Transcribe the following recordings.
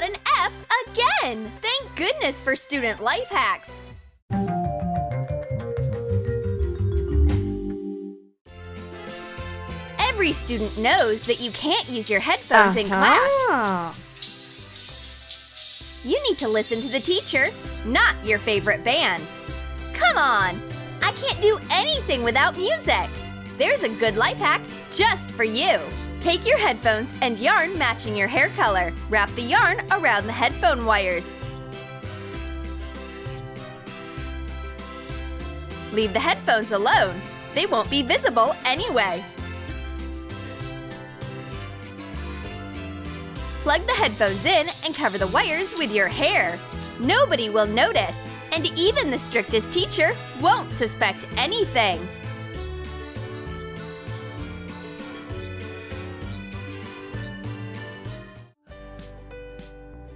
got an F again! Thank goodness for student life hacks! Every student knows that you can't use your headphones in class. You need to listen to the teacher, not your favorite band. Come on! I can't do anything without music! There's a good life hack just for you! Take your headphones and yarn matching your hair color. Wrap the yarn around the headphone wires. Leave the headphones alone. They won't be visible anyway. Plug the headphones in and cover the wires with your hair. Nobody will notice, and even the strictest teacher won't suspect anything.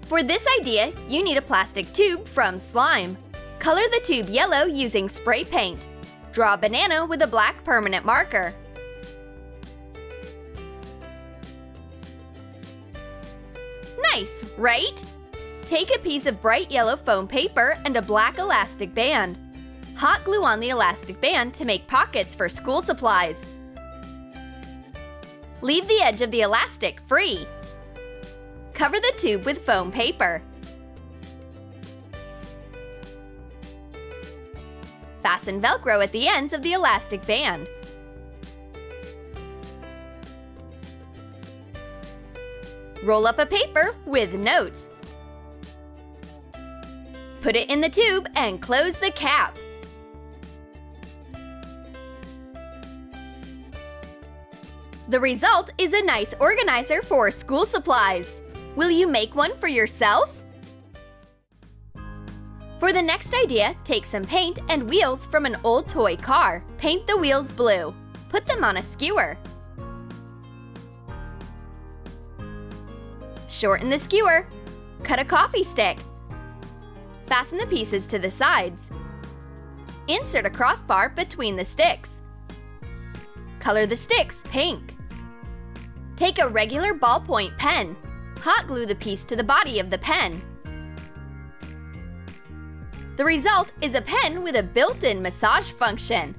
For this idea, you need a plastic tube from slime. Color the tube yellow using spray paint. Draw a banana with a black permanent marker. Nice, right? Take a piece of bright yellow foam paper and a black elastic band. Hot glue on the elastic band to make pockets for school supplies. Leave the edge of the elastic free. Cover the tube with foam paper. Fasten Velcro at the ends of the elastic band. Roll up a paper with notes. Put it in the tube and close the cap. The result is a nice organizer for school supplies. Will you make one for yourself? For the next idea, take some paint and wheels from an old toy car. Paint the wheels blue. Put them on a skewer. Shorten the skewer. Cut a coffee stick. Fasten the pieces to the sides. Insert a crossbar between the sticks. Color the sticks pink. Take a regular ballpoint pen. Hot glue the piece to the body of the pen. The result is a pen with a built-in massage function.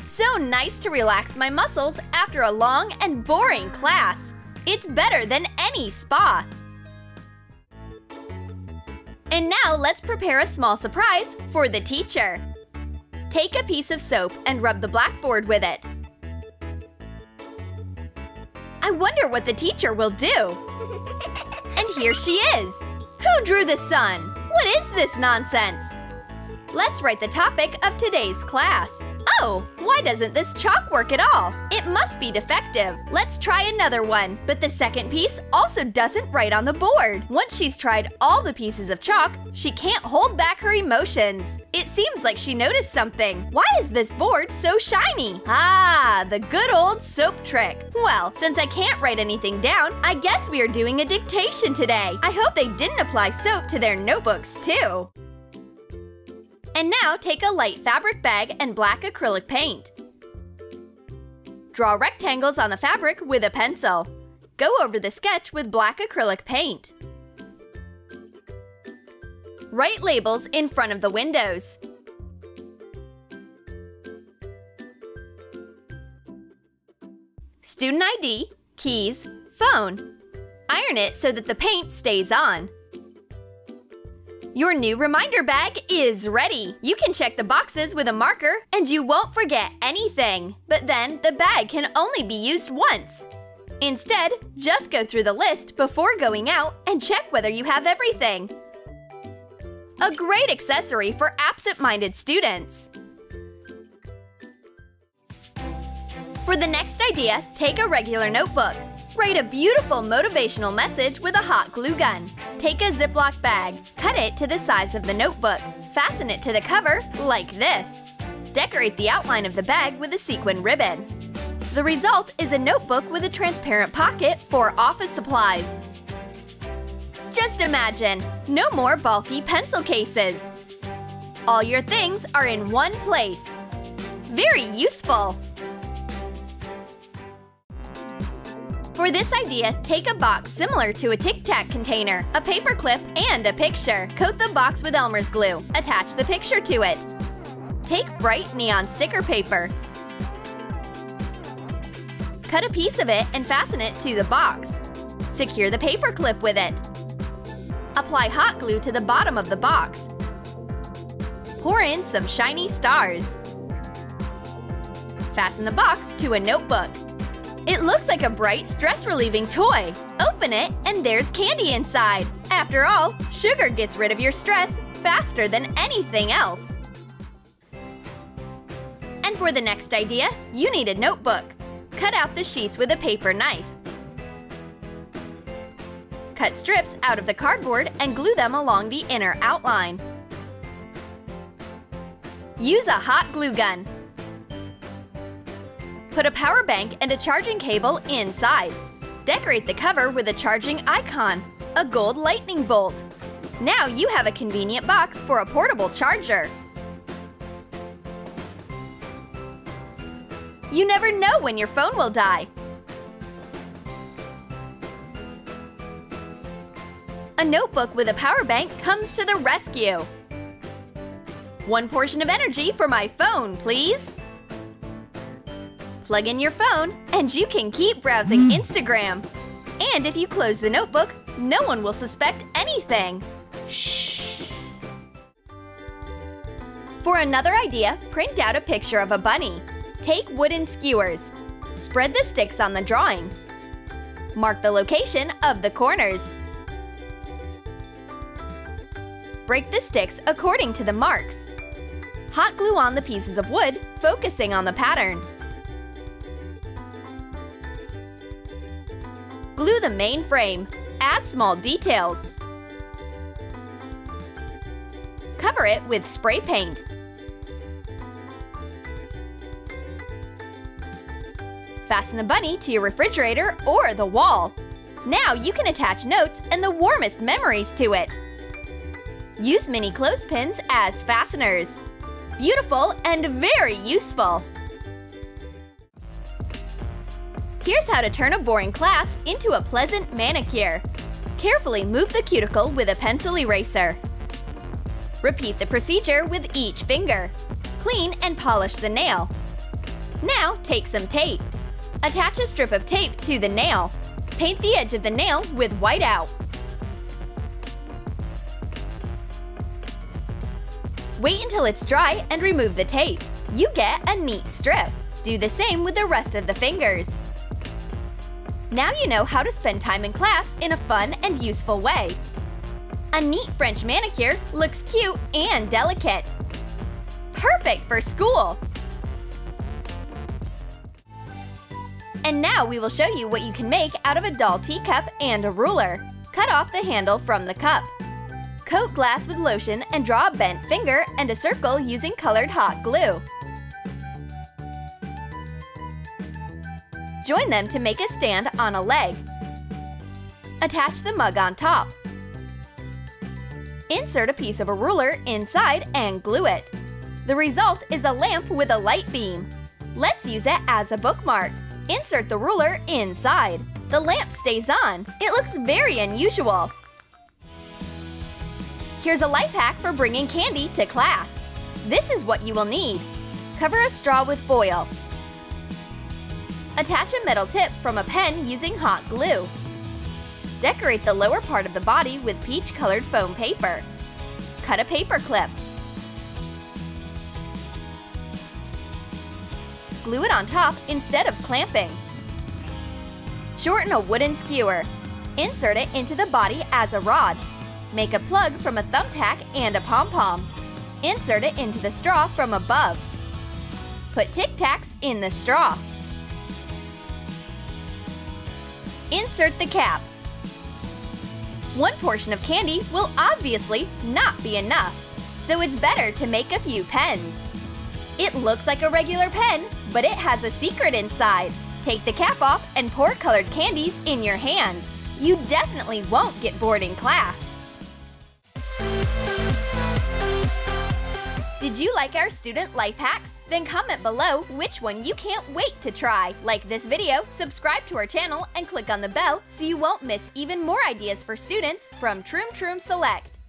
So nice to relax my muscles after a long and boring class. It's better than any spa. And now let's prepare a small surprise for the teacher. Take a piece of soap and rub the blackboard with it. I wonder what the teacher will do. And here she is! Who drew the sun? What is this nonsense? Let's write the topic of today's class. Oh, why doesn't this chalk work at all? It must be defective. Let's try another one. But the second piece also doesn't write on the board. Once she's tried all the pieces of chalk, she can't hold back her emotions. It seems like she noticed something. Why is this board so shiny? Ah, the good old soap trick. Well, since I can't write anything down, I guess we are doing a dictation today. I hope they didn't apply soap to their notebooks too. And now take a light fabric bag and black acrylic paint. Draw rectangles on the fabric with a pencil. Go over the sketch with black acrylic paint. Write labels in front of the windows. Student ID, keys, phone. Iron it so that the paint stays on. Your new reminder bag is ready! You can check the boxes with a marker and you won't forget anything. But then, the bag can only be used once. Instead, just go through the list before going out and check whether you have everything. A great accessory for absent-minded students! For the next idea, take a regular notebook. Write a beautiful motivational message with a hot glue gun. Take a Ziploc bag, cut it to the size of the notebook, fasten it to the cover like this. Decorate the outline of the bag with a sequin ribbon. The result is a notebook with a transparent pocket for office supplies. Just imagine, no more bulky pencil cases. All your things are in one place. Very useful! For this idea, take a box similar to a Tic-Tac container, a paper clip, and a picture. Coat the box with Elmer's glue. Attach the picture to it. Take bright neon sticker paper. Cut a piece of it and fasten it to the box. Secure the paper clip with it. Apply hot glue to the bottom of the box. Pour in some shiny stars. Fasten the box to a notebook. It looks like a bright, stress-relieving toy. Open it, and there's candy inside. After all, sugar gets rid of your stress faster than anything else. And for the next idea, you need a notebook. Cut out the sheets with a paper knife. Cut strips out of the cardboard and glue them along the inner outline. Use a hot glue gun. Put a power bank and a charging cable inside. Decorate the cover with a charging icon, a gold lightning bolt. Now you have a convenient box for a portable charger. You never know when your phone will die. A notebook with a power bank comes to the rescue. One portion of energy for my phone, please. Plug in your phone, and you can keep browsing Instagram. And if you close the notebook, no one will suspect anything. Shh. For another idea, print out a picture of a bunny. Take wooden skewers. Spread the sticks on the drawing. Mark the location of the corners. Break the sticks according to the marks. Hot glue on the pieces of wood, focusing on the pattern. Glue the main frame. Add small details. Cover it with spray paint. Fasten the bunny to your refrigerator or the wall. Now you can attach notes and the warmest memories to it. Use mini clothespins as fasteners. Beautiful and very useful! Here's how to turn a boring class into a pleasant manicure. Carefully move the cuticle with a pencil eraser. Repeat the procedure with each finger. Clean and polish the nail. Now take some tape. Attach a strip of tape to the nail. Paint the edge of the nail with White-out. Wait until it's dry and remove the tape. You get a neat strip. Do the same with the rest of the fingers. Now you know how to spend time in class in a fun and useful way. A neat French manicure looks cute and delicate. Perfect for school! And now we will show you what you can make out of a doll teacup and a ruler. Cut off the handle from the cup. Coat glass with lotion and draw a bent finger and a circle using colored hot glue. Join them to make a stand on a leg. Attach the mug on top. Insert a piece of a ruler inside and glue it. The result is a lamp with a light beam. Let's use it as a bookmark. Insert the ruler inside. The lamp stays on. It looks very unusual. Here's a life hack for bringing candy to class. This is what you will need. Cover a straw with foil. Attach a metal tip from a pen using hot glue. Decorate the lower part of the body with peach-colored foam paper. Cut a paper clip. Glue it on top instead of clamping. Shorten a wooden skewer. Insert it into the body as a rod. Make a plug from a thumbtack and a pom-pom. Insert it into the straw from above. Put Tic-Tacs in the straw. Insert the cap. One portion of candy will obviously not be enough, so it's better to make a few pens. It looks like a regular pen, but it has a secret inside. Take the cap off and pour colored candies in your hand. You definitely won't get bored in class. Did you like our student life hacks? Then comment below which one you can't wait to try. Like this video, subscribe to our channel, and click on the bell so you won't miss even more ideas for students from Troom Troom Select.